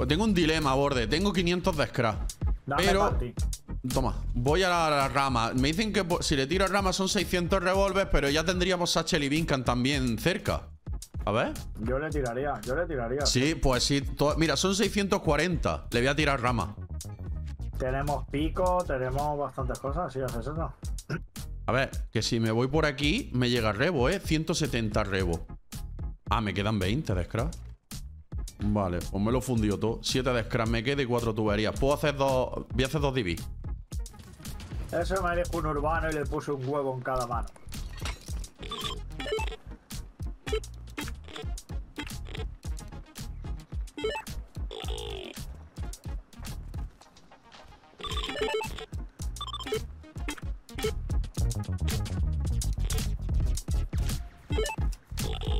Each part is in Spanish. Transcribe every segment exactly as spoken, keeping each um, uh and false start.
Pues tengo un dilema, borde. Tengo quinientos de scrap. Dame pero... Party. Toma, voy a la, la rama. Me dicen que si le tiro a rama son seiscientos revólveres, pero ya tendríamos Satchel y Vincan también cerca. A ver. Yo le tiraría, yo le tiraría. Sí, pues sí. Mira, son seiscientos cuarenta. Le voy a tirar rama. Tenemos pico, tenemos bastantes cosas. Sí, haces eso. A ver, que si me voy por aquí, me llega rebo, ¿eh? ciento setenta rebo. Ah, me quedan veinte de scrap. Vale, pues me lo fundió todo. siete de scrap me queda y cuatro tuberías. Puedo hacer dos... Voy a hacer dos D B. Eso me dejó un urbano y le puse un huevo en cada mano.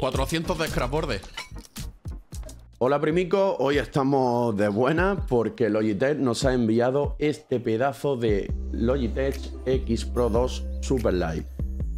cuatrocientos de scrap, borde. Hola primico, hoy estamos de buena porque Logitech nos ha enviado este pedazo de Logitech X Pro dos Superlight.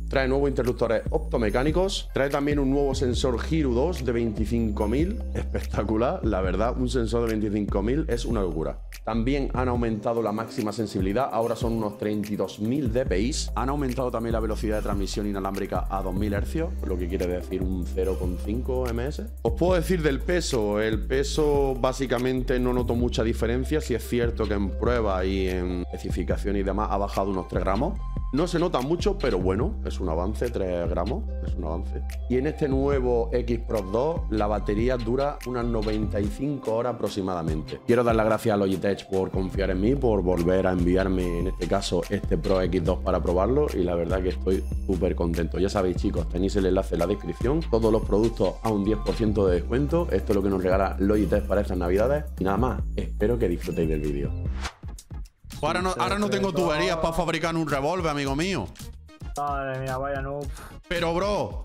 Trae nuevos interruptores optomecánicos, trae también un nuevo sensor Hero dos de veinticinco mil, espectacular, la verdad, un sensor de veinticinco mil es una locura. También han aumentado la máxima sensibilidad, ahora son unos treinta y dos mil D P I. Han aumentado también la velocidad de transmisión inalámbrica a dos mil hercios, lo que quiere decir un cero coma cinco M S. Os puedo decir del peso, el peso básicamente no noto mucha diferencia, si es cierto que en prueba y en especificación y demás ha bajado unos tres gramos. No se nota mucho, pero bueno, es un avance, tres gramos, es un avance. Y en este nuevo X Pro dos la batería dura unas noventa y cinco horas aproximadamente. Quiero dar las gracias a Logitech por confiar en mí, por volver a enviarme, en este caso, este Pro X dos para probarlo. Y la verdad que estoy súper contento. Ya sabéis, chicos, tenéis el enlace en la descripción. Todos los productos a un diez por ciento de descuento. Esto es lo que nos regala Logitech para estas navidades. Y nada más, espero que disfrutéis del vídeo. Ahora no, ahora no tengo tuberías para fabricar un revólver, amigo mío. Madre mía, vaya noob. Pero, bro,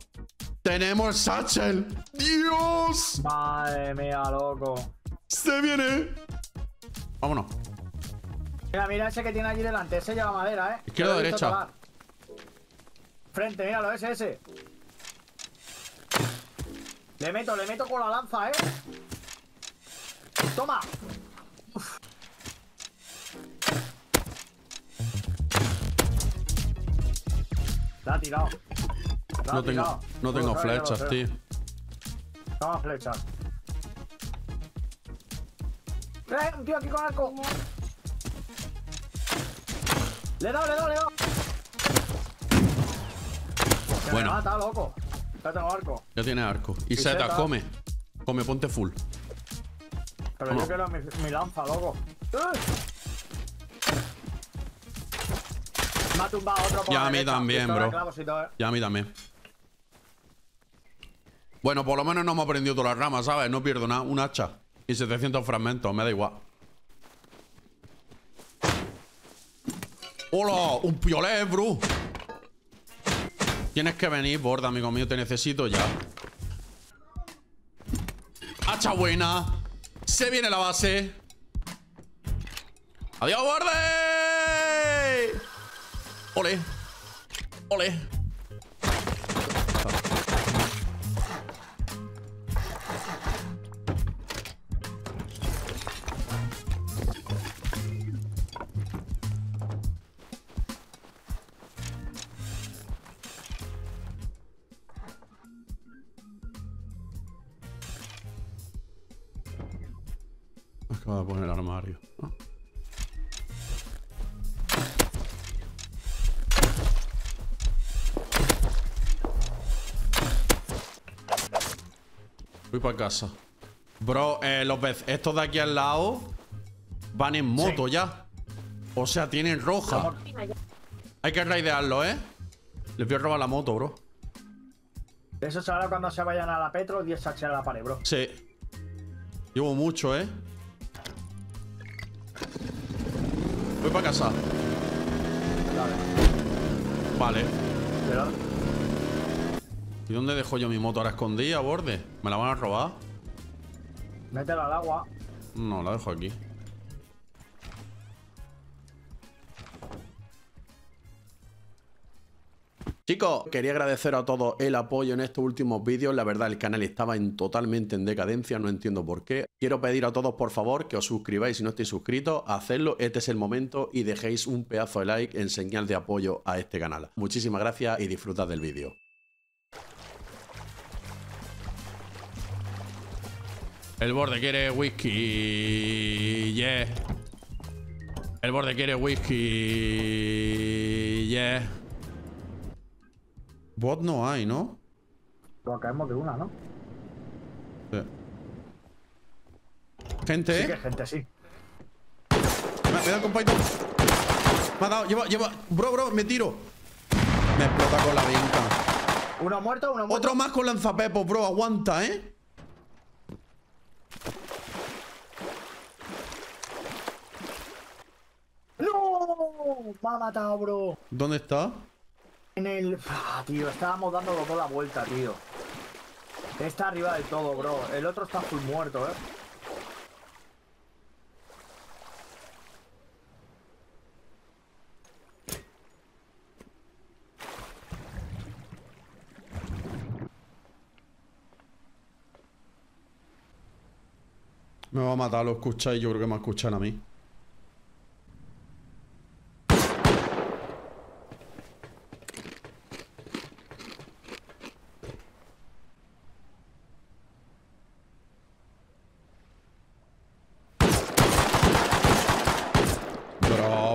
tenemos el satchel. ¡Dios! Madre mía, loco. ¡Se viene! Vámonos. Mira, mira ese que tiene allí delante. Ese lleva madera, ¿eh? Izquierda o derecha. Tocar. Frente, míralo, ese, ese. Le meto, le meto con la lanza, ¿eh? ¡Toma! Uf. Te ha tirado. Te ha no tirado. tengo, no tengo flechas, tío. Toma flechas. ¡Eh! Un tío aquí con arco. Le he dado, le he dado, le he dado. Bueno. Me mata, loco. Ya tengo arco. Ya tiene arco. Y, y Zeta, come. Come, ponte full. Pero Vamos. yo quiero mi, mi lanza, loco. ¡Eh! Me ha tumbado otro por ya a mí también, bro. Todo, ¿eh? Ya a mí también. Bueno, por lo menos no me ha aprendido todas las ramas, ¿sabes? No pierdo nada. Un hacha. Y setecientos fragmentos. Me da igual. ¡Hola! ¡Un piolet, bro! Tienes que venir, borda, amigo mío. Te necesito ya. ¡Hacha buena! ¡Se viene la base! ¡Adiós, borde! Ole, ole. Acaba de poner el armario, ¿no? Voy para casa. Bro, eh, los estos de aquí al lado van en moto sí. ya. O sea, tienen roja. Hay que raidearlo, ¿eh? Les voy a robar la moto, bro. Eso será cuando se vayan a la Petro, diez H a la pared, bro. Sí. Llevo mucho, ¿eh? Voy para casa. Dale. Vale. Pero... ¿Y dónde dejo yo mi moto ahora escondida, borde? ¿Me la van a robar? Métela al agua. No, la dejo aquí. Chicos, quería agradecer a todos el apoyo en estos últimos vídeos. La verdad, el canal estaba en totalmente en decadencia, no entiendo por qué. Quiero pedir a todos, por favor, que os suscribáis si no estáis suscritos. Hacedlo, este es el momento, y dejéis un pedazo de like en señal de apoyo a este canal. Muchísimas gracias y disfrutad del vídeo. El borde quiere whisky, yeah. El borde quiere whisky, yeah. Bot no hay, ¿no? Nos caemos de una, ¿no? Sí. Gente. Sí, que gente, sí. Me ha dado con Python. Me ha dado, lleva, lleva. Bro, bro, me tiro. Me explota con la venta. Uno muerto, uno muerto. Otro más con lanzapepo, bro. Aguanta, ¿eh? ¡No! Me ha matado, bro. ¿Dónde está? En el... Ah, tío, estábamos dándolo toda la vuelta, tío. Está arriba del todo, bro. El otro está full muerto, eh. Me va a matar, lo escucháis. Yo creo que me escuchan a mí.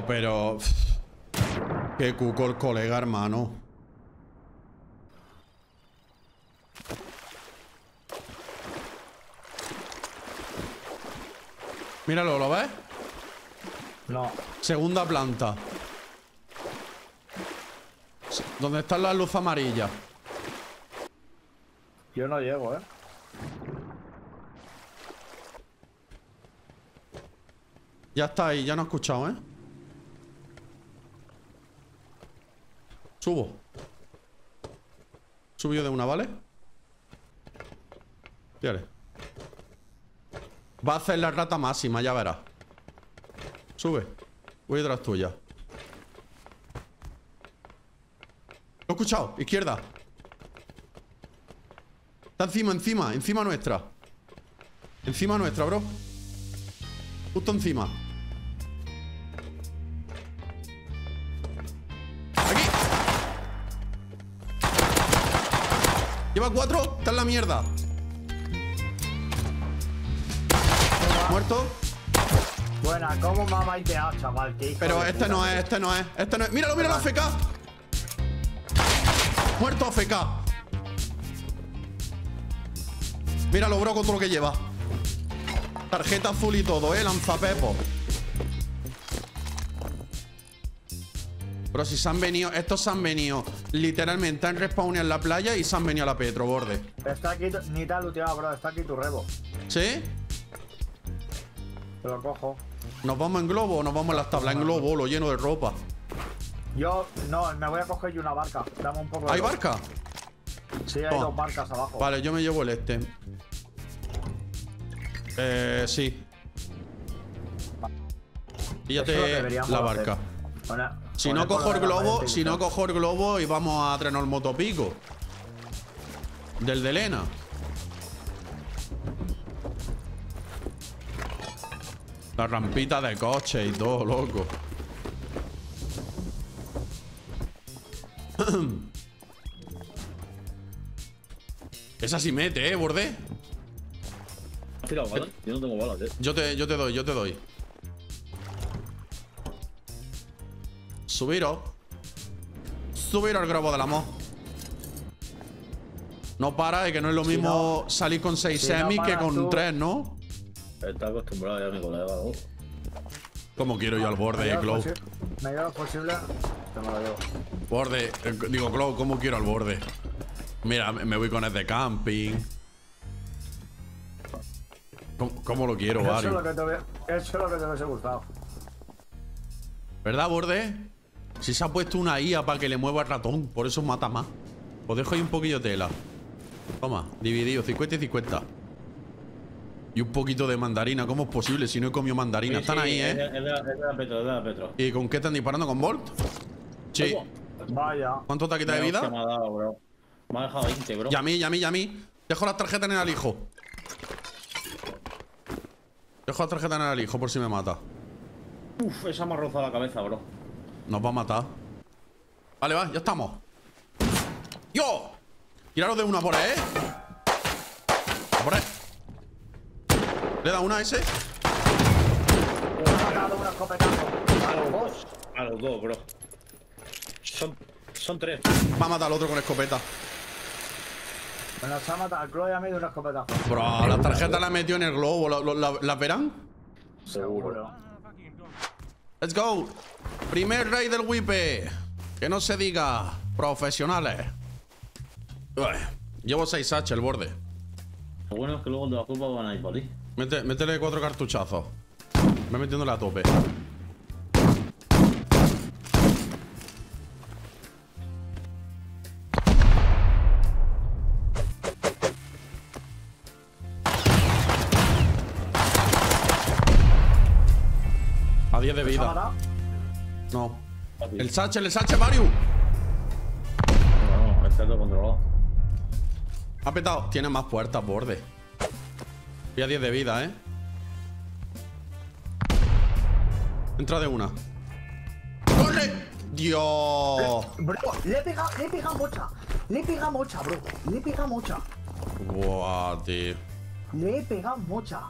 Pero... Qué cuco el colega, hermano. Míralo, ¿lo ves? No. Segunda planta. ¿Dónde están las luces amarillas? Yo no llego, ¿eh? Ya está ahí, ya no he escuchado, ¿eh? Subo. Subo yo de una, ¿vale? Fíjale. Va a hacer la rata máxima, ya verás. Sube. Voy detrás tuya. Lo he escuchado. Izquierda. Está encima, encima. Encima nuestra. Encima nuestra, bro. Justo encima. Lleva cuatro, está en la mierda. Muerto. Buena, como me ha maiteado, chaval. Pero este no es, este no es, este no es. Míralo, míralo, A F K. Muerto A F K. Míralo, bro, con todo lo que lleva. Tarjeta azul y todo, eh, lanzapepo. Pero si se han venido, estos se han venido. Literalmente han respawnado en la playa y se han venido a la Petro, borde. Está aquí, ni te has looteado, bro. Está aquí tu rebo. ¿Sí? Te lo cojo. ¿Nos vamos en globo o nos vamos en las tablas? En globo, lo lleno de ropa. Yo, no, me voy a coger yo una barca. Dame un poco de... ¿Hay lobo. Barca? Sí, hay oh. dos barcas abajo. Vale, yo me llevo el este. Eh, sí. Píllate la barca. Hola. Si no cojo el globo, si no cojo el globo y vamos a trenar el motopico. Del de Elena. La rampita de coche y todo, loco. Esa sí mete, eh, borde. ¿Has tirado balas? Yo no tengo balas, eh. Yo te, yo te doy, yo te doy. Subiros. Subiros al globo del amor. No para, es que no es lo mismo si no, salir con seis si semis no que con tú. tres, ¿no? Está acostumbrado ya mi colega, ¿no? ¿Cómo quiero yo al borde, eh, Clow? Me llevo lo posible. Te me lo llevo. Borde, eh, digo, Clow, ¿cómo quiero al borde? Mira, me voy con el de camping. ¿Cómo, cómo lo quiero, Barry? Eso, eso es lo que te hubiese gustado. ¿Verdad, borde? Si se ha puesto una I A para que le mueva el ratón, por eso mata más. Os dejo ahí un poquillo de tela. Toma, dividido, cincuenta y cincuenta. Y un poquito de mandarina, ¿cómo es posible? Si no he comido mandarina, sí, están sí, ahí, ¿eh? Es la, es la Petro, es la Petro. ¿Y con qué están disparando? ¿Con Volt? Sí. Vaya. ¿Cuánto te ha quitado de vida? Me ha dado, bro. Me ha dejado veinte, bro. Y a mí, y a mí, y a mí. Dejo las tarjetas en el alijo. Dejo las tarjetas en el alijo por si me mata. Uf, esa me ha rozado la cabeza, bro. Nos va a matar. Vale, va, ya estamos. ¡Yo! Tiraros de una por ahí, ¿eh? A por ahí. ¿Le da una a ese? A los dos, bro. Son, son tres. Va a matar al otro con escopeta. Me las ha matado al globo y a mí de una escopeta. Bro, las tarjetas las metió en el globo. ¿Las la, la verán? Seguro. Let's go. Primer rey del wipe. Que no se diga. Profesionales. Uf. Llevo seis hache el borde. Lo bueno es que luego de la culpa van a ir por ahí. Mete, métele cuatro cartuchazos. Me metiéndole a tope. A diez de vida. No. El satchel, el satchel, Mario. No, este lo controló. Ha petado. Tiene más puertas, borde. Voy a diez de vida, eh. Entra de una. ¡Corre! ¡Dios! Bro, le he pegado, le he pegado mocha. Le he pegado mocha, bro. Le he pegado mocha. Guau, wow, tío. Le he pegado mocha.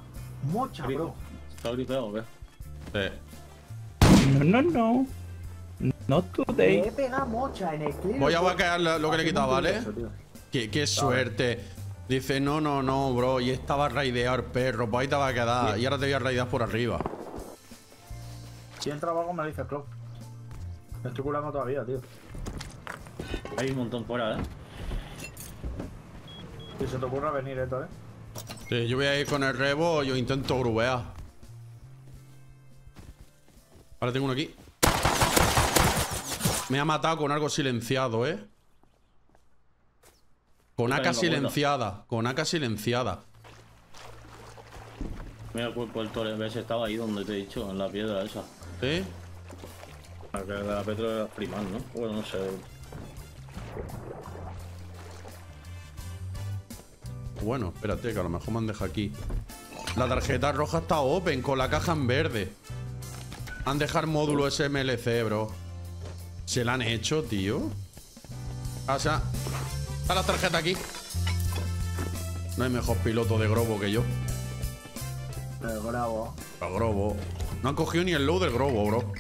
Mocha, bro. Está gripado, ¿o qué? Sí. No, no, no. Not today. Le he pegado mocha en el clip. Voy a vaquear lo que le he quitado, ¿vale? Qué, qué suerte. Dice, no, no, no, bro. Y estaba a raidear, perro. Pues ahí te va a quedar. Y ahora te voy a raidear por arriba. Si entra algo me lo dice Klopp. Me estoy curando todavía, tío. Hay un montón fuera, eh. Si se te ocurra venir esto, eh. Sí, yo voy a ir con el rebo. Yo intento grubear. Ahora tengo uno aquí. Me ha matado con algo silenciado, eh. Con A K silenciada. Con A K silenciada. Mira el cuerpo del Torres, ves, estaba ahí donde te he dicho, en la piedra esa. ¿Sí? La que de la Petro era primal, ¿no? Bueno, no sé. Bueno, espérate, que a lo mejor me han dejado aquí. La tarjeta roja está open, con la caja en verde. Han dejado el módulo S M L C, bro. Se la han hecho, tío. O sea, está la tarjeta aquí. No hay mejor piloto de Grobo que yo. El Grobo. El Grobo. No han cogido ni el low del Grobo, bro.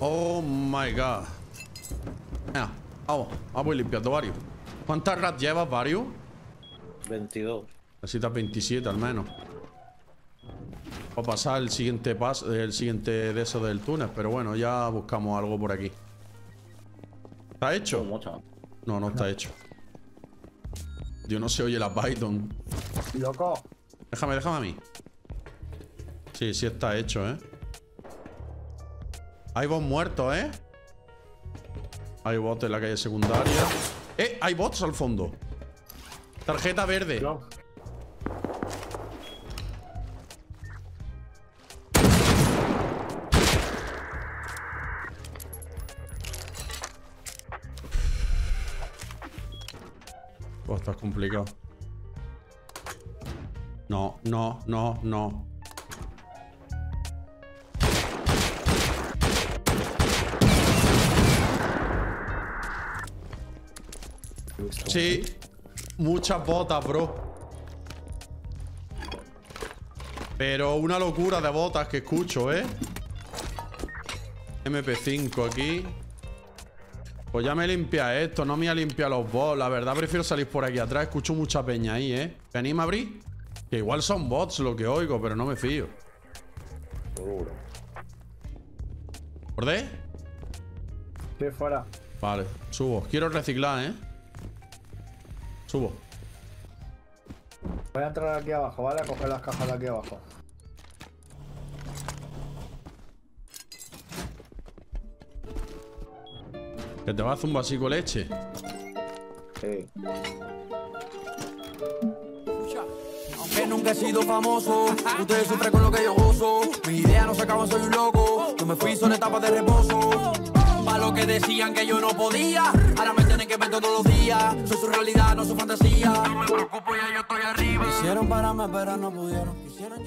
Oh my god. Mira, vamos. Ah, voy limpiando varios. ¿Cuántas rats llevas, varios? veintidós. Necesitas veintisiete al menos. Va a pasar el siguiente paso, el siguiente de esos del túnel. Pero bueno, ya buscamos algo por aquí. ¿Está hecho? No, no está hecho. Dios, no se oye la Python. Loco. Déjame, déjame a mí. Sí, sí está hecho, ¿eh? Hay bots muertos, ¿eh? Hay bots en la calle secundaria. ¡Eh! Hay bots al fondo. Tarjeta verde. No. Está complicado. No, no, no, no. Sí, muchas botas, bro. Pero una locura de botas que escucho, ¿eh? M P cinco aquí. Pues ya me limpia esto, no me ha limpiado los bots. La verdad prefiero salir por aquí atrás. Escucho mucha peña ahí, ¿eh? ¿Venís a abrir? Que igual son bots lo que oigo, pero no me fío. Seguro. ¿Borde? Estoy fuera. Vale, subo. Quiero reciclar, ¿eh? Subo. Voy a entrar aquí abajo, ¿vale? A coger las cajas de aquí abajo. ¿Que te vas a hacer un vasico de leche? Sí. nunca he sido famoso. Ustedes sufren con lo que yo gozo. Mis ideas no se acaban, soy un loco. Yo me fui, son etapas de reposo. Pa' lo que decían que yo no podía, ahora me tienen que ver todos los días. Soy su realidad, no su fantasía. No me preocupo, ya yo estoy arriba. Quisieron pararme, pero no pudieron. Quisieron llegar.